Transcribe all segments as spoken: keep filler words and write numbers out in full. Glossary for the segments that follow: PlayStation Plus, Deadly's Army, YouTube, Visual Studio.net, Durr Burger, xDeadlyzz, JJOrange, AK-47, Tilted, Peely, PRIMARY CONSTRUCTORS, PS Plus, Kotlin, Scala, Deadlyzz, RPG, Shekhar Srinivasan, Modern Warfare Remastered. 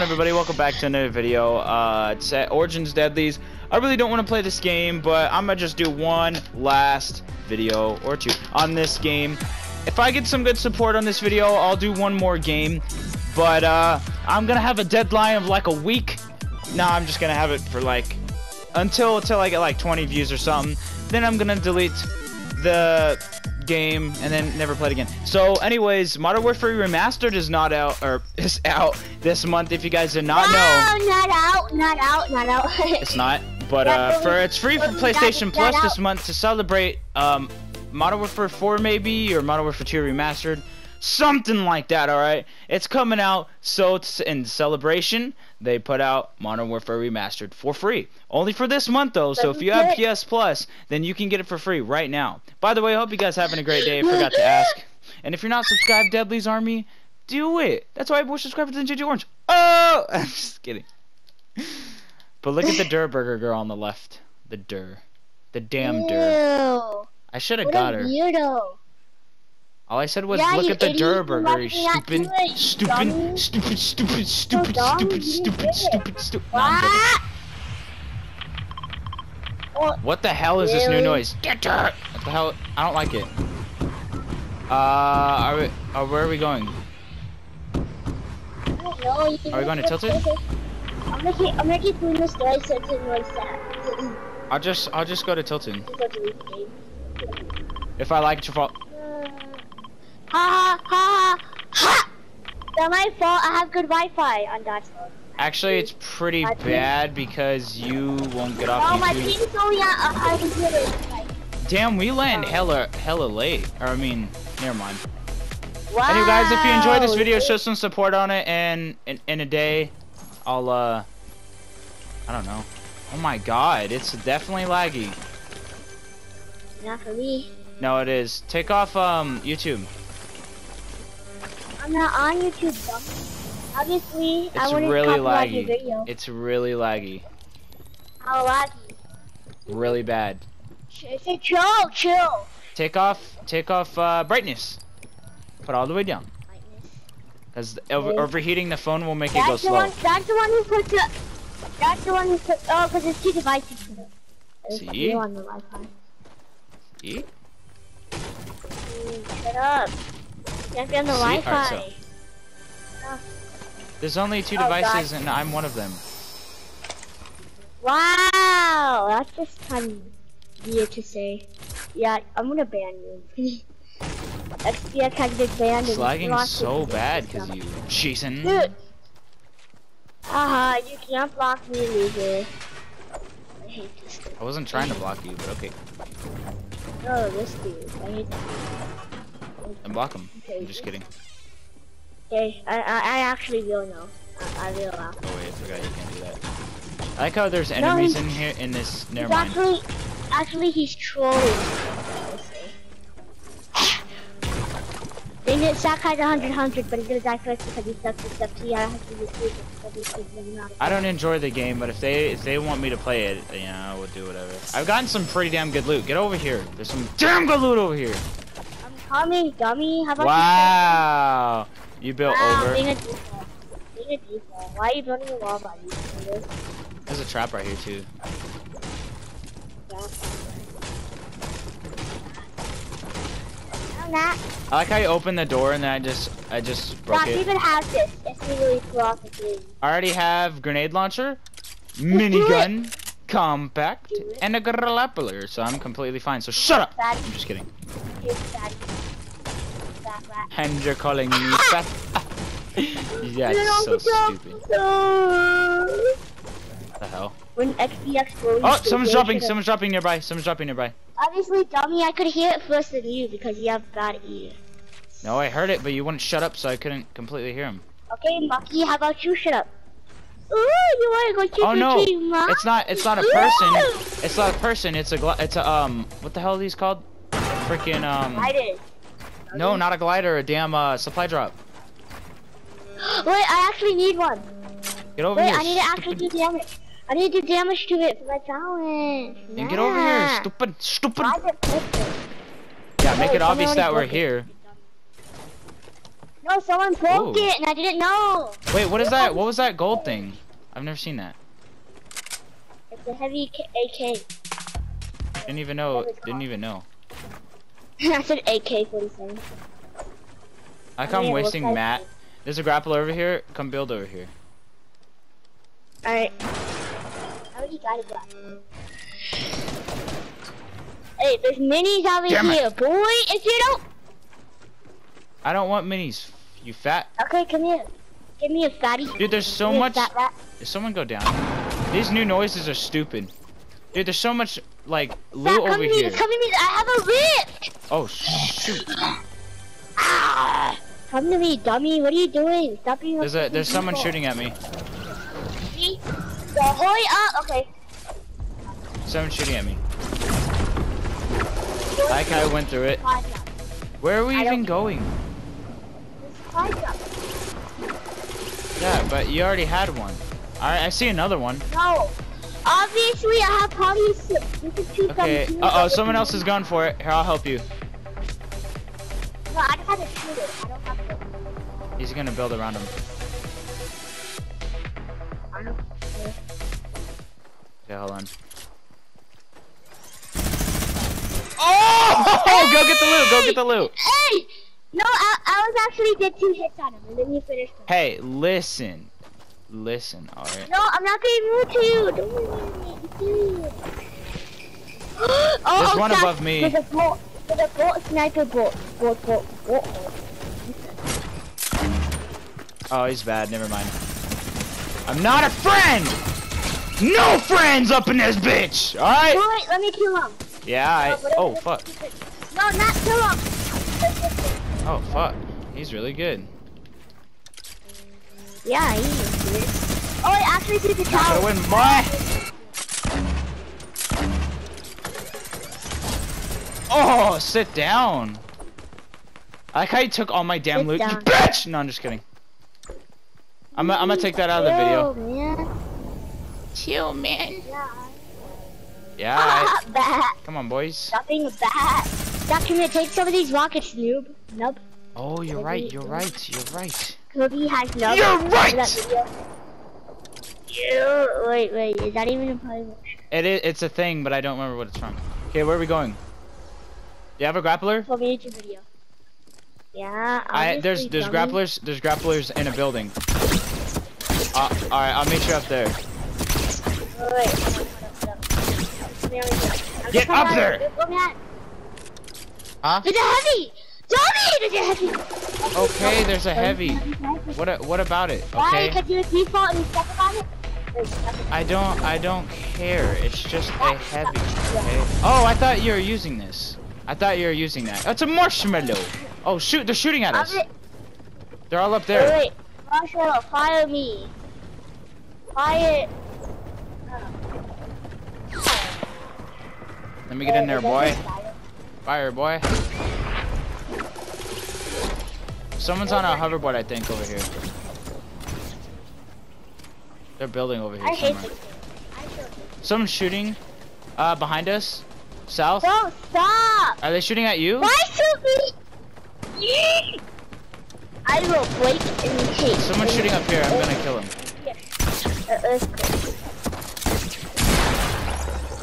Everybody, welcome back to another video. Uh, it's at Origins Deadlyzz. I really don't want to play this game, but I'm gonna just do one last video or two on this game. If I get some good support on this video, I'll do one more game. But uh, I'm gonna have a deadline of like a week. Nah, I'm just gonna have it for like until until I get like twenty views or something. Then I'm gonna delete the game and then never played again. So anyways, Modern Warfare Remastered is not out, or is out this month if you guys did not no, know. Not out, not out, not out. It's not, but uh, for it's free for PlayStation Plus this month to celebrate um, Modern Warfare four maybe, or Modern Warfare two Remastered, something like that, alright? It's coming out, so it's in celebration. They put out Modern Warfare Remastered for free. Only for this month, though, so if you have P S Plus, then you can get it for free right now. By the way, I hope you guys are having a great day. I forgot to ask. And if you're not subscribed to Deadly's Army, do it. That's why we're subscribed to J J Orange. Oh! I'm just kidding. But look at the Durr Burger girl on the left. The Durr. The damn Durr. I should have got her. Weirdo. All I said was, yeah, look at the Durr Burger, you stupid, stupid, stupid, stupid, stupid, so stupid, stupid, stupid, stupid. Ah! What the hell is really? This new noise? Get her! What the hell? I don't like it. Uh, are we? Uh, where are we going? I don't know. You can are we going to Tilted? I'm gonna keep, I'm gonna keep doing this noise so it's noise that. I'll just, I'll just go to Tilted. If I like it, your fault. Ha ha ha ha! Not my fault, I have good Wi-Fi on Dot's phone. Actually, it's pretty my bad team. Because you won't get off. Oh, YouTube. My ping's only at one hundred. Damn, we land oh. hella, hella late. Or, I mean, never mind. Wow. Anyway, guys, if you enjoyed this video, show some support on it, and in, in a day, I'll, uh, I don't know. Oh my god, it's definitely laggy. Not for me. No, it is. Take off, um, YouTube. I'm not on YouTube though. Obviously, it's I wouldn't really laggy. Your video. It's really laggy. How laggy? Really bad. It's a chill, chill. Take off, take off uh, brightness. Put all the way down. Brightness. Cause over overheating the phone will make that's it go slow. One, that's the one who put the. That's the one who put. Oh, cause there's two devices. There's see. On the Wi-Fi. See. Mm, shut up. You have to be on the Wi-Fi. Right, so. oh. There's only two oh, devices, God. And I'm one of them. Wow, that's just kind of weird to say. Yeah, I'm gonna ban you. That's yeah, kind of big ban. It's lagging so bad because you, Jason. Dude. Haha, uh-huh, you can't block me, loser. I hate this dude. I wasn't trying to block you, but okay. No, this dude. I hate this dude. And block him. Okay. I'm just kidding. Okay, I, I I actually will know. I, I will. Uh, oh wait, I forgot you can't do that. I like how there's enemies no, in here in this. Never mind. Actually, actually he's trolling. They didn't sack hide one hundred, but he's gonna die first because he sucks and stuff. So yeah, I have to use it. I don't enjoy the game, but if they if they want me to play it, you know, we'll do whatever. I've gotten some pretty damn good loot. Get over here. There's some damn good loot over here. Dummy, dummy. How about wow. You, you built wow, over. Being a default. Being a default. Why are you building a wall by you? There's a trap right here too. Yeah. I'm not. I like how you open the door and then I just, I just broke Stop, it. Even have this. It's really off the game. I already have grenade launcher, minigun, compact, and a grappler, so I'm completely fine. So shut up. Bad. I'm just kidding. And you're calling me fat. Yeah, it's so stupid. What the hell? When X P X goes oh, someone's dropping. Someone's dropping nearby. Someone's dropping nearby. Obviously, dummy, I could hear it first than you because you have bad ear. No, I heard it, but you wouldn't shut up, so I couldn't completely hear him. Okay, Mucky, how about you shut up? Ooh, you wanna go trick oh no! Tree, it's not. It's not a person. Ooh. It's not a person. It's a. It's a. Um. What the hell are these called? Freaking um. Gliders. No, not a glider. A damn uh, supply drop. Wait, I actually need one. Get over Wait, here. Wait, I need to actually do damage. I need to do damage to it for my challenge. And yeah. Get over here, stupid, stupid. Yeah, make it obvious that we're here. No, someone broke Ooh. it and I didn't know. Wait, what is that? What was that gold thing? I've never seen that. It's a heavy A K. Didn't even know. Didn't even know. I said A K forty-seven. I come yeah, wasting we'll Matt. There's a grappler over here. Come build over here. Alright. I already got a grappler. Hey, there's minis over Damn here, it. boy. If you don't. I don't want minis. You fat. Okay, come here. Give me a fatty. Dude, there's so much. Did someone go down? These new noises are stupid. Dude, there's so much like loot over here. It's coming to me. I have a rift. Oh shoot. Ah, come to me, dummy. What are you doing? Stop being. There's a, there's someone shooting at me. See? So hurry up. Okay. Someone shooting at me. Like I went through it. Where are we even going? Yeah, but you already had one. Alright, I see another one. No. Obviously, I have parties. Okay. Uh-oh, someone else has gone for it. Here, I'll help you. No, I just had to shoot it. I don't have to. He's gonna build around him. I don't care. Yeah, hold on. Oh! Hey! Go get the loot, go get the loot. Hey! No, I, I was actually did two hits on him, and then you finished him. Hey, listen. Listen, alright. No, I'm not being rude to you. Don't be rude to you. Oh, There's oh, one sorry. above me. There's a bolt. There's a bolt, sniper bolt. Bolt, bolt, bolt. Oh, he's bad. Never mind. I'm not a friend! No friends up in this bitch! Alright? No, wait, let me kill him. Yeah, I. Oh, fuck. No, not kill him. Oh, fuck. He's really good. Yeah, he is good. Oh, it actually took the tower. Going, boy. Oh, sit down. I like how you took all my damn sit loot. Down. You bitch! No, I'm just kidding. I'm, I'm gonna take that out of the video. Chill, man. Chill, man. Yeah. Yeah. Ah, bat. Come on, boys. Stop being a bat. Stop. Can you take some of these rockets, noob? Nope. Oh, you're Kirby. right. You're right. You're right. Kirby has no. You're right. You wait, wait. Is that even a pilot? It is. It's a thing, but I don't remember what it's from. Okay, where are we going? Do you have a grappler? For me, YouTube video. Yeah. I there's there's dummy. grapplers there's grapplers in a building. Uh, all right, I'll meet you up there. Wait, wait. Get up there! Huh? There's a heavy! Dummy! There's a heavy! Okay, there's a heavy. What? A, what about it? Okay. Why? Because you're default and stuff about it. I don't. I don't care. It's just a heavy. Okay. Oh, I thought you were using this. I thought you were using that. That's a marshmallow. Oh shoot! They're shooting at us. They're all up there. Wait, marshmallow, fire me. Fire. Let me get in there, boy. Fire, boy. Someone's on a hoverboard, I think, over here. They're building over here somewhere. Someone's shooting uh, behind us. South. Don't stop! Are they shooting at you? Why shoot me? I will break and take. Someone's shooting up here. I'm gonna kill him.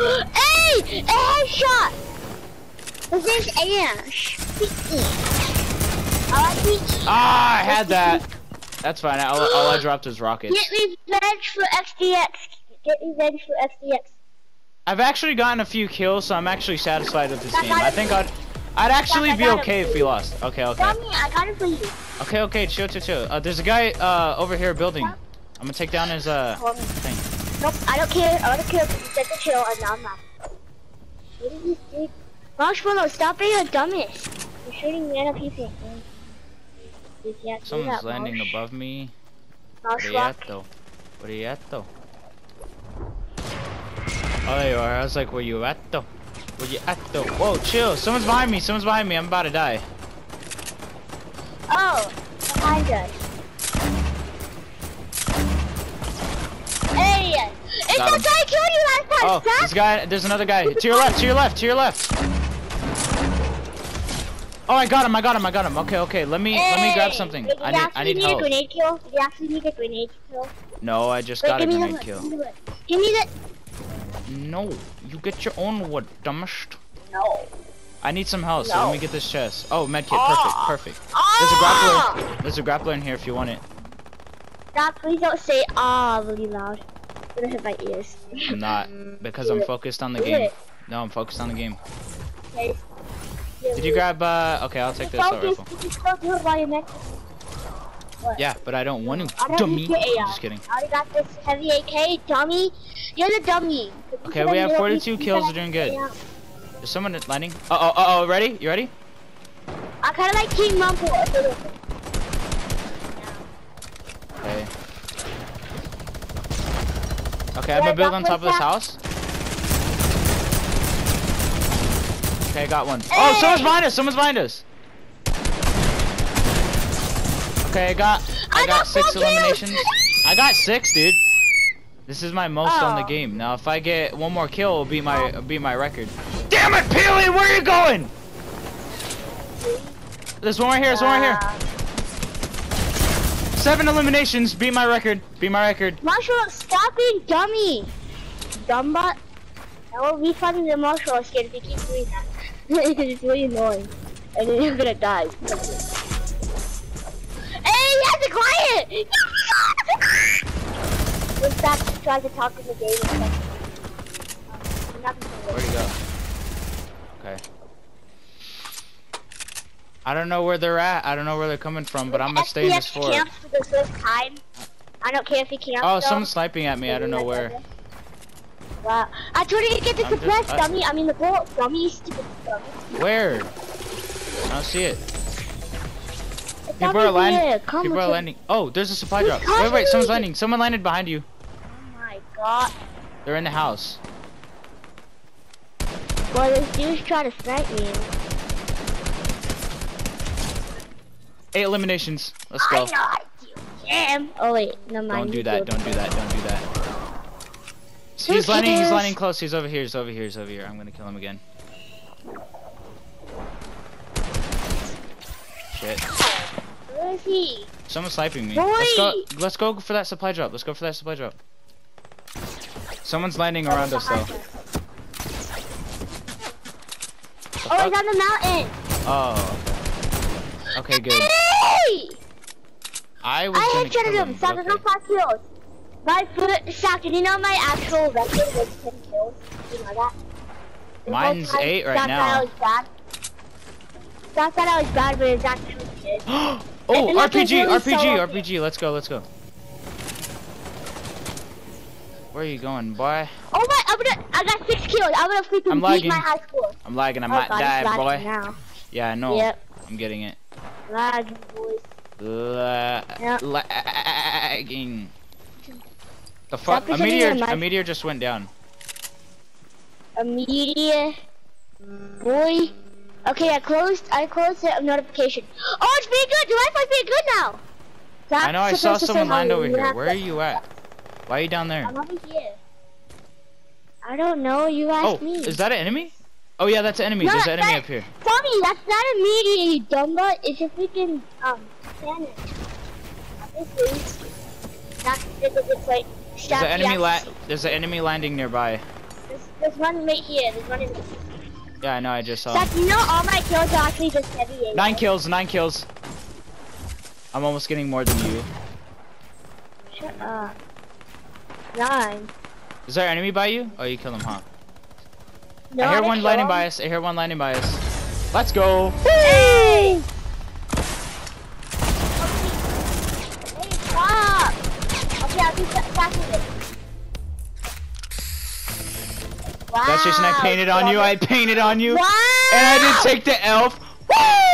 Hey! A headshot! This is Ash. Ah, I had that. That's fine. All, all I dropped was rockets. Get revenge for X D X. Get revenge for X D X. I've actually gotten a few kills, so I'm actually satisfied with this game. I think I'd, I'd actually be okay if we lost. Okay, okay. I got it for you. Okay, okay. Chill, chill, chill. Uh, there's a guy uh, over here building. I'm gonna take down his uh thing. Nope, I don't care. I don't care. Take the chill, and now I'm not. What did you do? Marshmallow, stop being a dumbass. You're shooting me at people. Someone's landing Marsh. above me. Marsh Where rock. you at though? Where you at though? Oh, there you are. I was like, where you at though? Where you at though? Whoa, chill. Someone's behind me. Someone's behind me. I'm about to die. Oh, behind us. Hey! It's that him. guy killed you last time! Oh, Stop. this guy, there's another guy. To your left, to your left, to your left! Oh, I got him! I got him! I got him! Okay, okay. Let me hey, let me grab something. Did I need I need, need help. A grenade kill? Did you actually need a grenade kill? No, I just Wait, got a grenade the, kill. Give me that. No, you get your own wood, dumbest. No. I need some health, no. so let me get this chest. Oh, medkit, ah. perfect, perfect. Ah. There's a grappler. There's a grappler in here if you want it. Dad, please don't say ah really loud. It's gonna hit my ears. I'm not, because do I'm it. focused on the do game. It. No, I'm focused on the game. Okay. Did you grab, uh, okay, I'll take this assault rifle. Did you still do it while you're next? What? Yeah, but I don't want to, I dummy. Just kidding. I got this heavy A K, dummy. You're the dummy. Okay, we have forty-two kills, we're doing good. Is someone landing? Uh oh, uh oh, ready? You ready? I kind of like King Mumble. Okay. Okay, I'm gonna build on top of this house. Okay, I got one. Hey. Oh, someone's behind us! Someone's behind us! Okay, I got... I, I got, got six eliminations. I got six, dude. This is my most oh. on the game. Now, if I get one more kill, it'll be my, it'll be my record. Damn it, Peely! Where are you going? There's one right here. There's one right here. Seven eliminations. Beat my record. Beat my record. Marshall, stop being dummy. Dumbbot. I will be fighting the Marshall again if you keep doing that. Because it's really annoying. And then you're gonna die. Hey, you have to quiet! We're back to try to talk to the game. Where'd he go? Okay. I don't know where they're at. I don't know where they're coming from, but I'm gonna stay in this fort. For the first time. I don't care if he camps. Oh, someone's sniping at me. I don't know where. Wow. I told you to get the suppressed dummy. I mean the ball dummy, stupid dummy. Where? I don't see it. It's People are landing. People are landing. Oh, there's a supply drop. Wait, wait, someone's landing. Someone landed behind you. Oh my god. They're in the house. Boy, this dude's trying to snipe me. Eight eliminations. Let's go. I know you can. Oh wait, no mind. Don't do that. Don't do that. Don't do that. He's landing, he's landing close, he's over here, he's over here, he's over here. I'm gonna kill him again. Shit. Where is he? Someone's sniping me. Boy. Let's go, let's go for that supply drop, let's go for that supply drop. Someone's landing oh, around us though. Oh, he's on the mountain! Oh. Okay, good. Hey! I was I gonna kill him. I hit him, five kills. My foot shot. Did you know my actual record was ten kills? Did you know that? Mine's eight right now. Not that I was bad, but it's actually good. Oh, R P G, R P G, R P G. Let's go, let's go. Where are you going, boy? Oh my! I'm gonna. I got six kills. I'm gonna freaking beat my high score. I'm lagging. I might die, boy. Yeah, I know. Yep. I'm getting it. Lagging, boys. Lagging. The fuck? A meteor, a meteor just went down. A meteor? Boy. Okay, I closed, I closed the notification. Oh, it's being good! Your life is being good now! That's I know, I saw someone land over here. Where to... are you at? Why are you down there? I'm over here. I don't know, you asked oh, me. Is that an enemy? Oh yeah, that's an enemy. No, There's an enemy up here. Tommy, that's not a meteor, you dumbo. It's a freaking, um, cannon. Obviously. That's a good fight. There's an enemy la There's an enemy landing nearby. There's, there's one right here. There's one in here. Yeah, I know. I just saw. Zach, you know all my kills are actually just heavy. Nine right? kills. Nine kills. I'm almost getting more than you. Shut up. Nine. Is there an enemy by you? Oh, you killed him, huh? No, I hear I one landing him. by us. I hear one landing by us. Let's go. Hey! Wow. That's just, and I painted on you, I painted on you, wow. and I didn't take the elf. Woo!